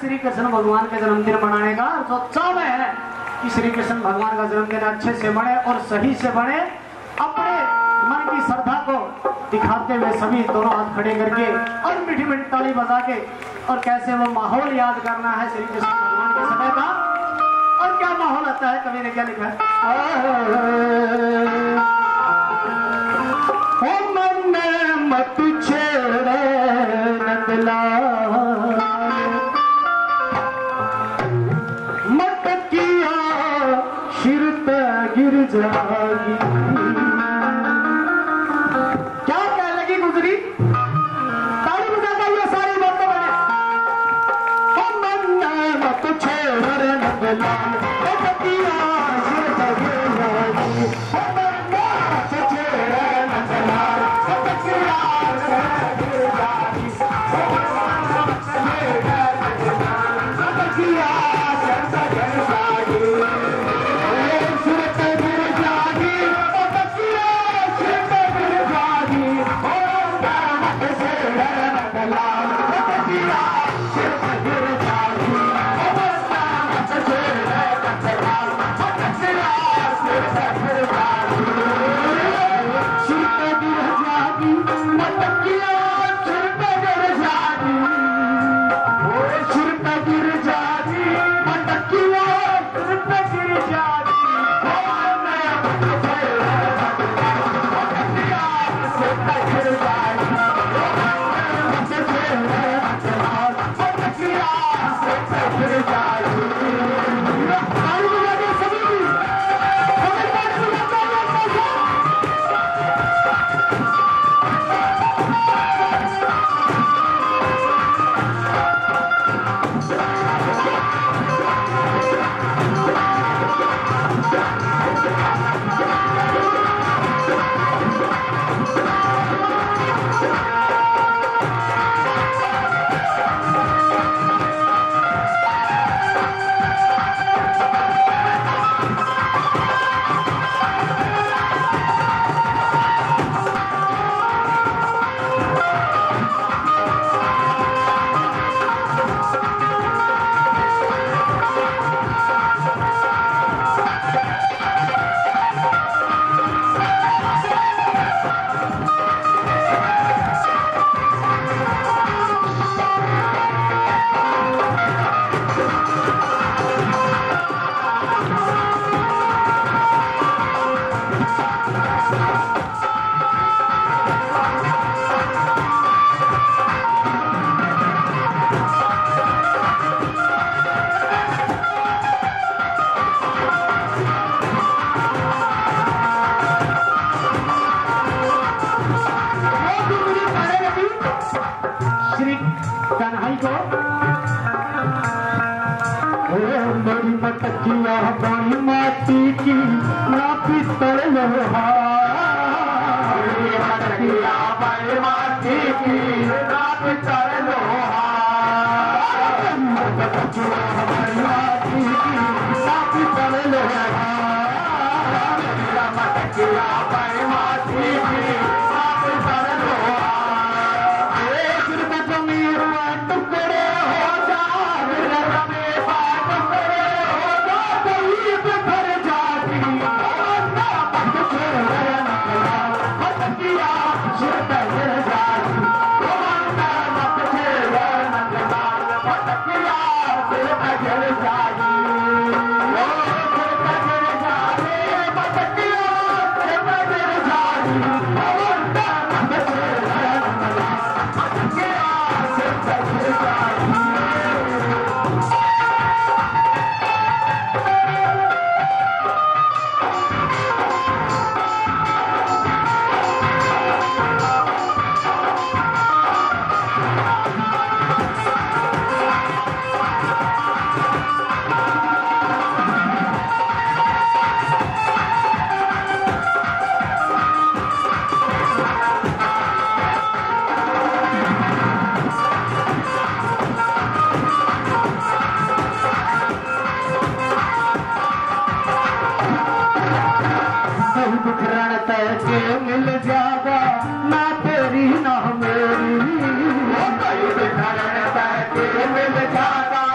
श्री कृष्ण भगवान का जन्मदिन मनाने का उत्सव है कि श्री कृष्ण भगवान का जन्मदिन अच्छे से मने और सही से मने। अपने मन की श्रद्धा को दिखाते हुए सभी दोनों हाथ खड़े करके और मीठी मीठी ताली बजा के और कैसे वो माहौल याद करना है श्री कृष्ण भगवान के समय का। और क्या माहौल आता है, कवि ने क्या लिखा है, ओ मन में मत छेड़े नंदलाल, मत किया सिर पे गिर जाएगी। तेरी ना मेरी, तेरी बिखरता तेरे मिल जाता।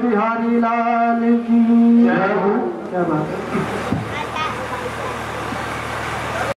बिहारी लाल की जय हो। क्या बात है।